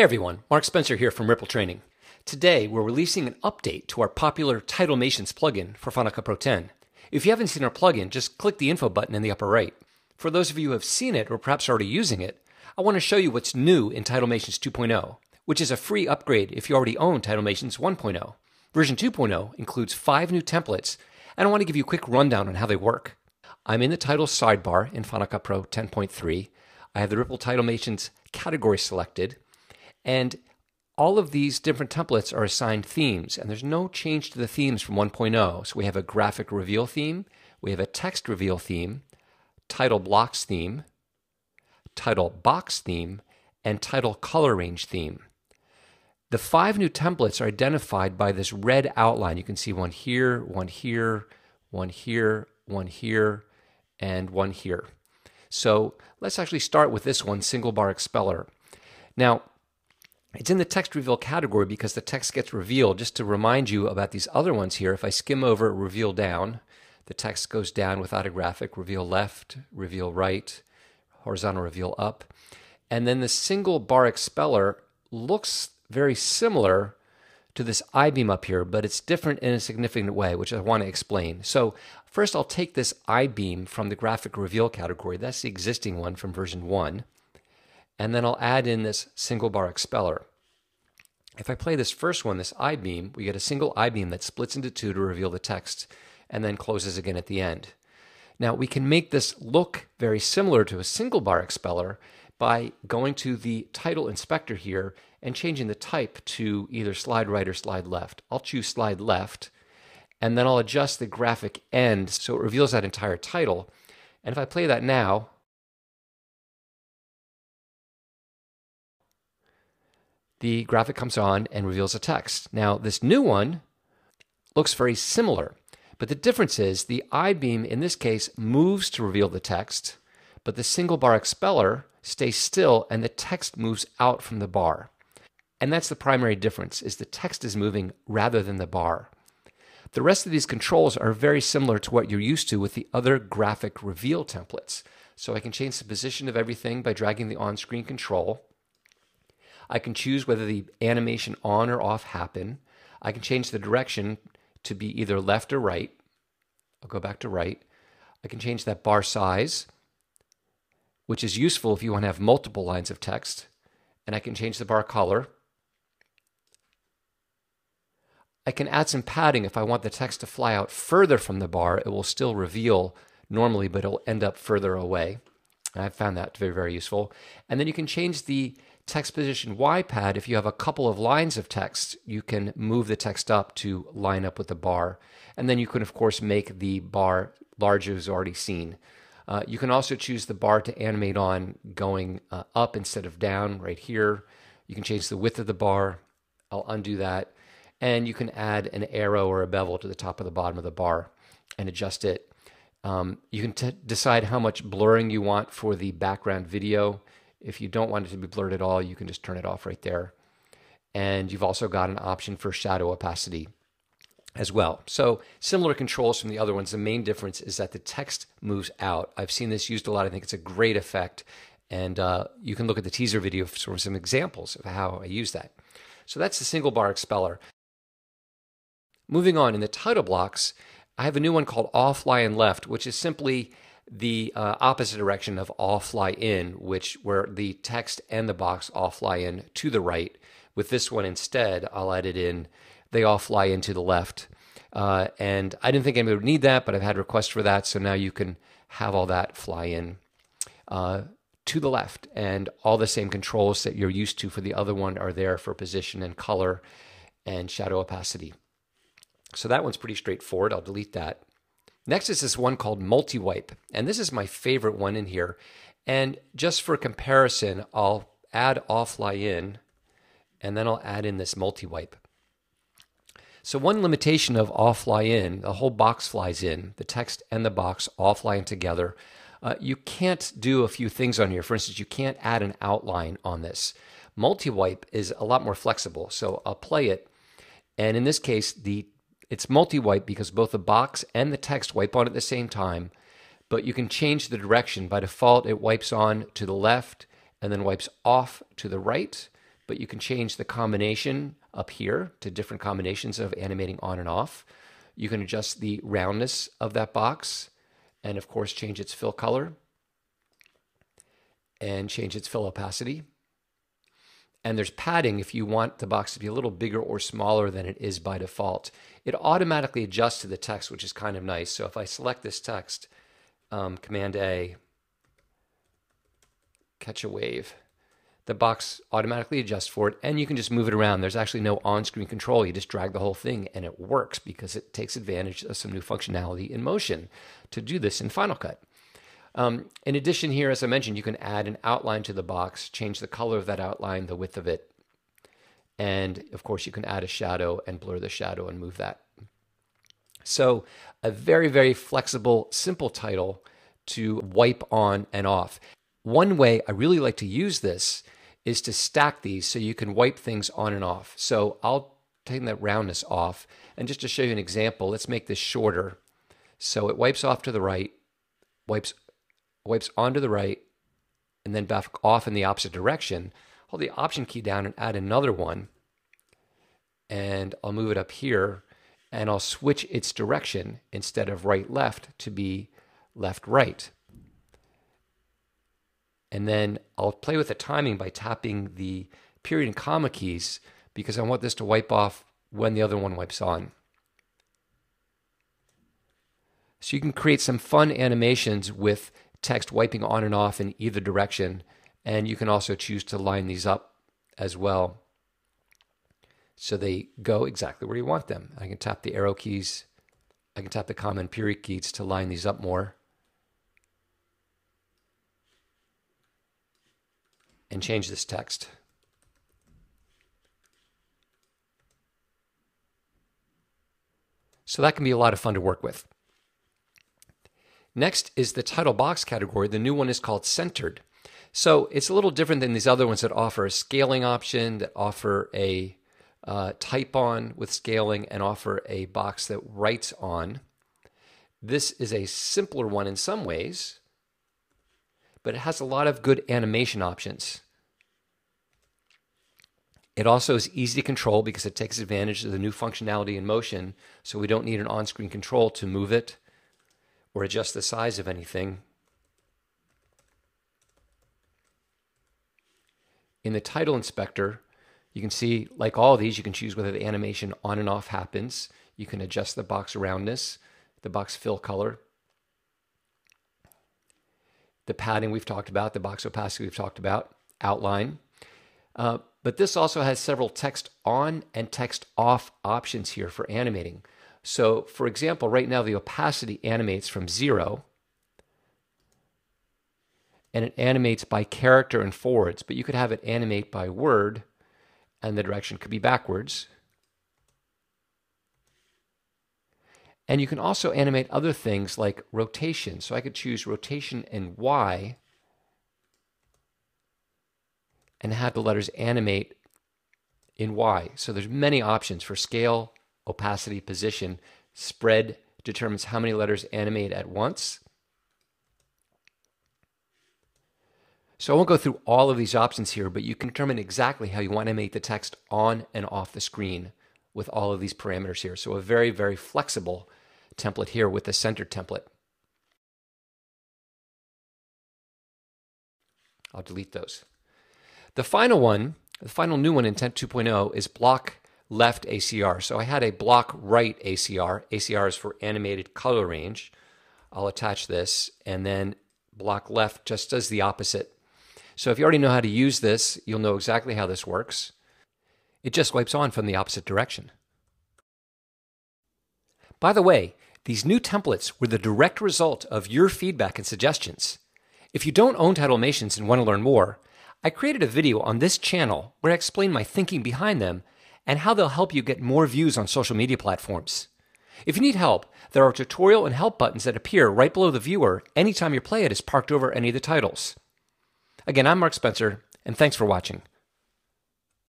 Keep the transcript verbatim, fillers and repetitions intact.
Hey everyone, Mark Spencer here from Ripple Training. Today we're releasing an update to our popular TitleMations plugin for Final Cut Pro ten. If you haven't seen our plugin, just click the info button in the upper right. For those of you who have seen it or perhaps already using it, I want to show you what's new in TitleMations two point oh, which is a free upgrade if you already own TitleMations one point oh. Version two point oh includes five new templates, and I want to give you a quick rundown on how they work. I'm in the title sidebar in Final Cut Pro ten point three. I have the Ripple TitleMations category selected, and all of these different templates are assigned themes, and there's no change to the themes from one point oh. So we have a graphic reveal theme, we have a text reveal theme, title blocks theme, title box theme, and title color range theme. The five new templates are identified by this red outline. You can see one here, one here, one here, one here, and one here. So let's actually start with this one, single bar expeller. Now, it's in the text reveal category because the text gets revealed. Just to remind you about these other ones here, if I skim over reveal down, the text goes down without a graphic, reveal left, reveal right, horizontal reveal up. And then the single bar expeller looks very similar to this I-beam up here, but it's different in a significant way, which I want to explain. So first I'll take this I-beam from the graphic reveal category. That's the existing one from version one. And then I'll add in this single bar expeller. If I play this first one, this I-beam, we get a single I-beam that splits into two to reveal the text and then closes again at the end. Now we can make this look very similar to a single bar expeller by going to the title inspector here and changing the type to either slide right or slide left. I'll choose slide left, and then I'll adjust the graphic end so it reveals that entire title. And if I play that now, the graphic comes on and reveals a text. Now this new one looks very similar, but the difference is the I-beam in this case moves to reveal the text, but the single bar expeller stays still and the text moves out from the bar. And that's the primary difference, is the text is moving rather than the bar. The rest of these controls are very similar to what you're used to with the other graphic reveal templates. So I can change the position of everything by dragging the on-screen control. I can choose whether the animation on or off happen. I can change the direction to be either left or right. I'll go back to right. I can change that bar size, which is useful if you want to have multiple lines of text. And I can change the bar color. I can add some padding if I want the text to fly out further from the bar. It will still reveal normally, but it'll end up further away. And I've found that very, very useful. And then you can change the text position Y-pad. If you have a couple of lines of text, you can move the text up to line up with the bar. And then you can, of course, make the bar larger as already seen. Uh, you can also choose the bar to animate on going uh, up instead of down right here. You can change the width of the bar. I'll undo that. And you can add an arrow or a bevel to the top or the bottom of the bar and adjust it. Um, you can t decide how much blurring you want for the background video. If you don't want it to be blurred at all, you can just turn it off right there. And you've also got an option for shadow opacity as well. So similar controls from the other ones. The main difference is that the text moves out. I've seen this used a lot. I think it's a great effect. And uh, you can look at the teaser video for sort of some examples of how I use that. So that's the single bar expeller. Moving on, in the title blocks, I have a new one called All Fly In Left, which is simply the uh, opposite direction of All Fly In, which where the text and the box all fly in to the right. With this one instead, I'll add it in, they all fly in to the left. Uh, and I didn't think anybody would need that, but I've had requests for that. So now you can have all that fly in uh, to the left. And all the same controls that you're used to for the other one are there for position and color and shadow opacity. So that one's pretty straightforward. I'll delete that. Next is this one called Multi-Wipe, and this is my favorite one in here. And just for comparison, I'll add All Fly In, and then I'll add in this Multi-Wipe. So one limitation of All Fly In, the whole box flies in, the text and the box all fly in together. Uh, you can't do a few things on here. For instance, you can't add an outline on this. Multi-Wipe is a lot more flexible, so I'll play it. And in this case, the It's multi-wipe because both the box and the text wipe on at the same time, but you can change the direction. By default, it wipes on to the left and then wipes off to the right, but you can change the combination up here to different combinations of animating on and off. You can adjust the roundness of that box and of course change its fill color and change its fill opacity. And there's padding if you want the box to be a little bigger or smaller than it is by default. It automatically adjusts to the text, which is kind of nice. So if I select this text, um, Command A, catch a wave, the box automatically adjusts for it, and you can just move it around. There's actually no on-screen control. You just drag the whole thing, and it works because it takes advantage of some new functionality in Motion to do this in Final Cut. Um, in addition here, as I mentioned, you can add an outline to the box, change the color of that outline, the width of it, and of course you can add a shadow and blur the shadow and move that. So a very, very flexible, simple title to wipe on and off. One way I really like to use this is to stack these so you can wipe things on and off. So I'll take that roundness off, and just to show you an example, let's make this shorter. So it wipes off to the right, wipes wipes onto the right, and then back off in the opposite direction. Hold the Option key down and add another one, and I'll move it up here, and I'll switch its direction instead of right-left to be left-right. And then I'll play with the timing by tapping the period and comma keys because I want this to wipe off when the other one wipes on. So you can create some fun animations with text wiping on and off in either direction, and you can also choose to line these up as well so they go exactly where you want them. I can tap the arrow keys, I can tap the comma and period keys to line these up more, and change this text. So that can be a lot of fun to work with. Next is the title box category. The new one is called Centered. So it's a little different than these other ones that offer a scaling option, that offer a uh, type on with scaling, and offer a box that writes on. This is a simpler one in some ways, but it has a lot of good animation options. It also is easy to control because it takes advantage of the new functionality in Motion, so we don't need an on-screen control to move it or adjust the size of anything. In the title inspector, you can see, like all of these, you can choose whether the animation on and off happens. You can adjust the box roundness, the box fill color, the padding we've talked about, the box opacity we've talked about, outline. Uh, but this also has several text on and text off options here for animating. So for example, right now the opacity animates from zero, and it animates by character and forwards, but you could have it animate by word, and the direction could be backwards. And you can also animate other things like rotation. So I could choose rotation and Y and have the letters animate in Y. So there's many options for scale, opacity, position. Spread determines how many letters animate at once. So I won't go through all of these options here, but you can determine exactly how you want to animate the text on and off the screen with all of these parameters here. So a very, very flexible template here with the center template. I'll delete those. The final one, the final new one in ten two point oh is block left A C R. So I had a block right A C R. A C R is for animated color range. I'll attach this, and then block left just does the opposite. So if you already know how to use this, you'll know exactly how this works. It just wipes on from the opposite direction. By the way, these new templates were the direct result of your feedback and suggestions. If you don't own TitleMations and want to learn more, I created a video on this channel where I explain my thinking behind them and how they'll help you get more views on social media platforms. If you need help, there are tutorial and help buttons that appear right below the viewer anytime your playhead is parked over any of the titles. Again, I'm Mark Spencer, and thanks for watching.